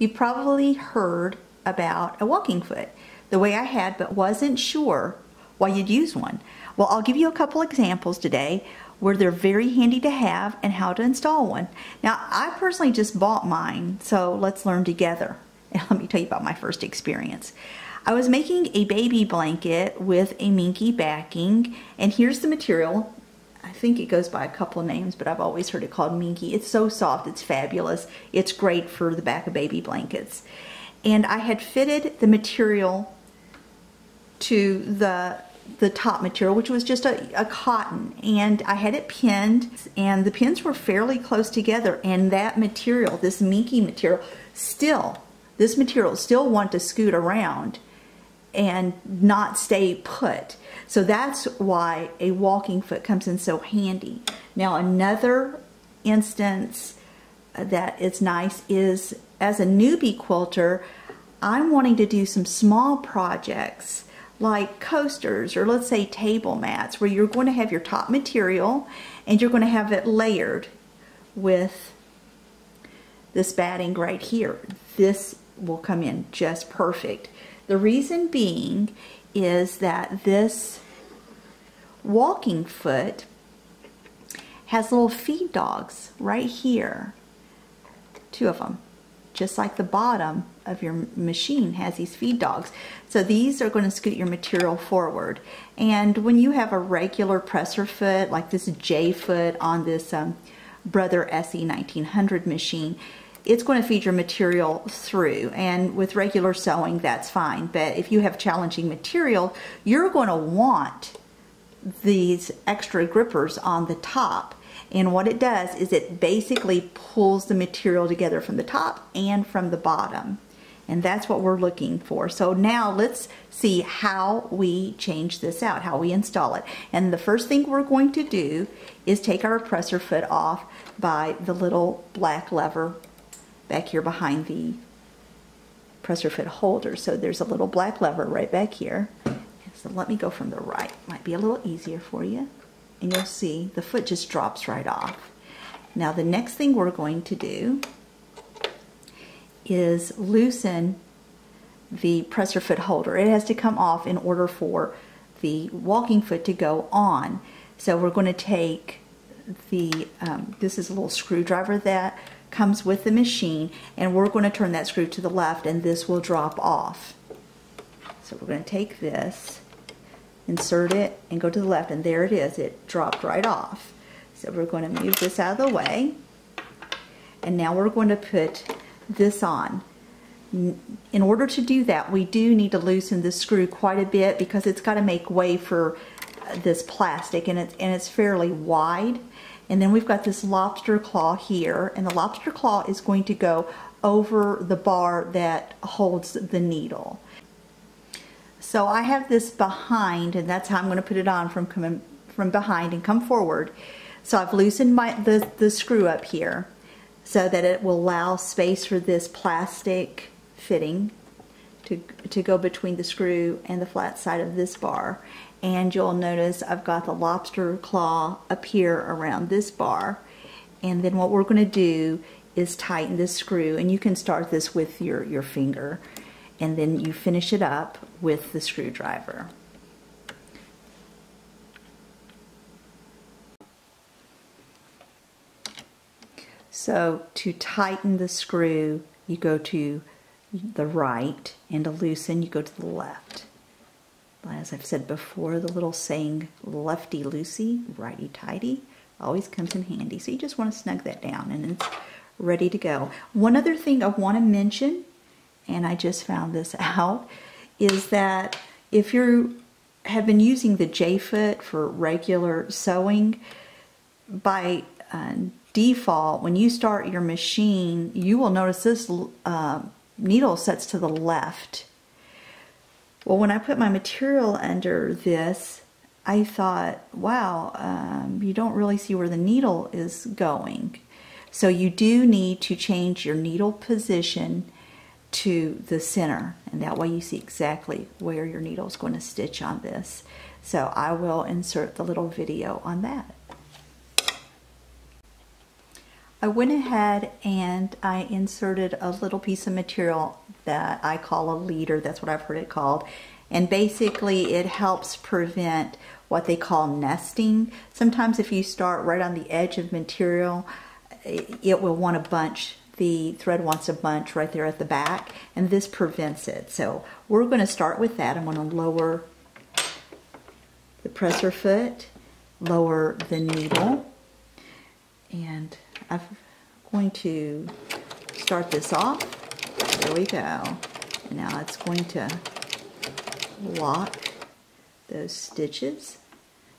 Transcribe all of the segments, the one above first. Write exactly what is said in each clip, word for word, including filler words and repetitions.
You've probably heard about a walking foot, the way I had, but wasn't sure why you'd use one. Well, I'll give you a couple examples today where they're very handy to have and how to install one. Now, I personally just bought mine, so let's learn together. And let me tell you about my first experience. I was making a baby blanket with a Minky backing, and here's the material. I think it goes by a couple of names, but I've always heard it called Minky. It's so soft, it's fabulous. It's great for the back of baby blankets. And I had fitted the material to the the top material, which was just a, a cotton, and I had it pinned, and the pins were fairly close together, and that material, this Minky material, still, this material still wanted to scoot around and not stay put. So that's why a walking foot comes in so handy. Now, another instance that is nice is as a newbie quilter, I'm wanting to do some small projects like coasters, or let's say table mats, where you're going to have your top material and you're going to have it layered with this batting right here. This will come in just perfect. The reason being is that this walking foot has little feed dogs right here, two of them, just like the bottom of your machine has these feed dogs. So these are going to scoot your material forward. And when you have a regular presser foot, like this J foot on this um, Brother S E nineteen hundred machine, it's going to feed your material through. And with regular sewing, that's fine. But if you have challenging material, you're going to want these extra grippers on the top. And what it does is it basically pulls the material together from the top and from the bottom. And that's what we're looking for. So now let's see how we change this out, how we install it. And the first thing we're going to do is take our presser foot off by the little black lever back here behind the presser foot holder. So there's a little black lever right back here. So let me go from the right. Might be a little easier for you. And you'll see the foot just drops right off. Now the next thing we're going to do is loosen the presser foot holder. It has to come off in order for the walking foot to go on. So we're going to take the, um, this is a little screwdriver that comes with the machine, and we're going to turn that screw to the left and this will drop off. So we're going to take this, insert it, and go to the left, and there it is. It dropped right off. So we're going to move this out of the way, and now we're going to put this on. In order to do that, we do need to loosen the screw quite a bit because it's got to make way for this plastic, and it's, and it's fairly wide. And then we've got this lobster claw here, and the lobster claw is going to go over the bar that holds the needle. So I have this behind, and that's how I'm going to put it on, from coming from behind and come forward. So I've loosened my, the, the screw up here so that it will allow space for this plastic fitting to, to go between the screw and the flat side of this bar. And you'll notice I've got the lobster claw up here around this bar. And then what we're going to do is tighten this screw, and you can start this with your, your finger, and then you finish it up with the screwdriver. So to tighten the screw, you go to the right, and to loosen, you go to the left. As I've said before, the little saying, lefty loosey, righty tighty, always comes in handy. So you just want to snug that down, and it's ready to go. One other thing I want to mention, and I just found this out, is that if you have been using the J foot for regular sewing, by uh, default, when you start your machine, you will notice this uh, needle sets to the left. Well, when I put my material under this, I thought, wow, um, you don't really see where the needle is going. So you do need to change your needle position to the center, and that way you see exactly where your needle is going to stitch on this. So I will insert the little video on that. I went ahead and I inserted a little piece of material that I call a leader. That's what I've heard it called. And basically it helps prevent what they call nesting. Sometimes if you start right on the edge of material, it will want to bunch. The thread wants to bunch right there at the back, and this prevents it. So we're going to start with that. I'm going to lower the presser foot, lower the needle, and I'm going to start this off. There we go. Now it's going to lock those stitches.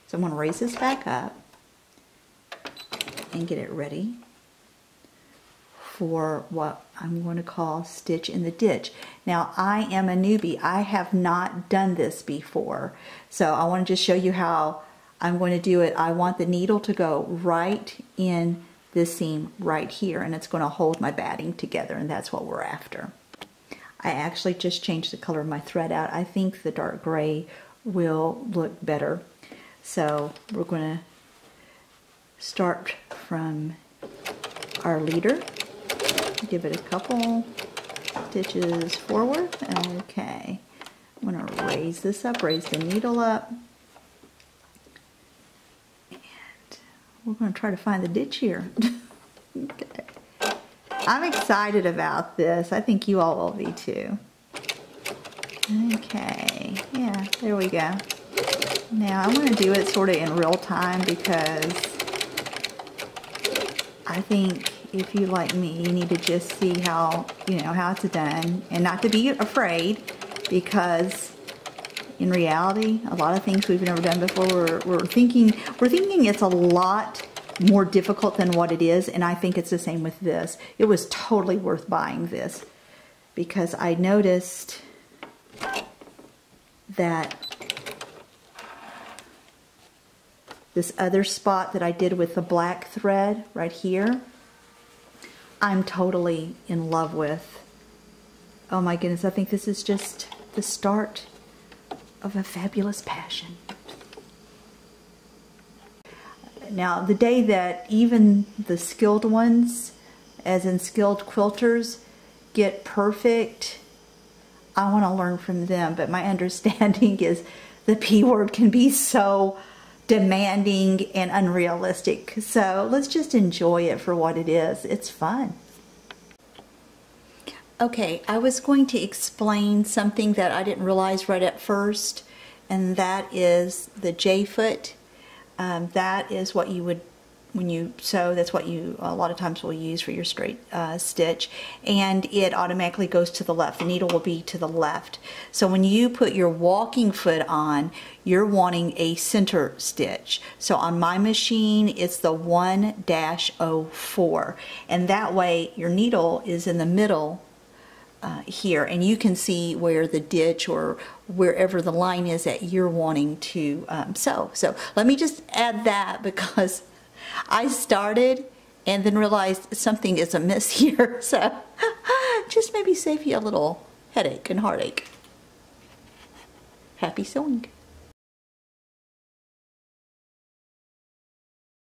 So I'm going to raise this back up and get it ready for what I'm going to call stitch in the ditch. Now I am a newbie. I have not done this before. So I want to just show you how I'm going to do it. I want the needle to go right in this seam right here, and it's going to hold my batting together, and that's what we're after. I actually just changed the color of my thread out. I think the dark gray will look better. So we're going to start from our leader. Give it a couple stitches forward. Okay. I'm going to raise this up, raise the needle up. And we're going to try to find the ditch here. Okay. I'm excited about this. I think you all will be too. Okay, yeah, there we go. Now I'm going to do it sort of in real time because I think if you like me, you need to just see how, you know, how it's done and not to be afraid, because in reality, a lot of things we've never done before, we're, we're thinking, we're thinking it's a lot more difficult than what it is, and I think it's the same with this. It was totally worth buying this because I noticed that this other spot that I did with the black thread right here, I'm totally in love with. Oh my goodness, I think this is just the start of a fabulous passion. Now, the day that even the skilled ones, as in skilled quilters, get perfect, I want to learn from them. But my understanding is the P-word can be so demanding and unrealistic. So let's just enjoy it for what it is. It's fun. Okay, I was going to explain something that I didn't realize right at first, and that is the J foot. Um, that is what you would, when you sew, that's what you a lot of times will use for your straight uh, stitch, and it automatically goes to the left. The needle will be to the left. So when you put your walking foot on, you're wanting a center stitch. So on my machine, it's the one dash oh four, and that way your needle is in the middle uh, here, and you can see where the ditch or wherever the line is that you're wanting to um, sew. So let me just add that, because I started and then realized something is amiss here. So just maybe save you a little headache and heartache. Happy sewing.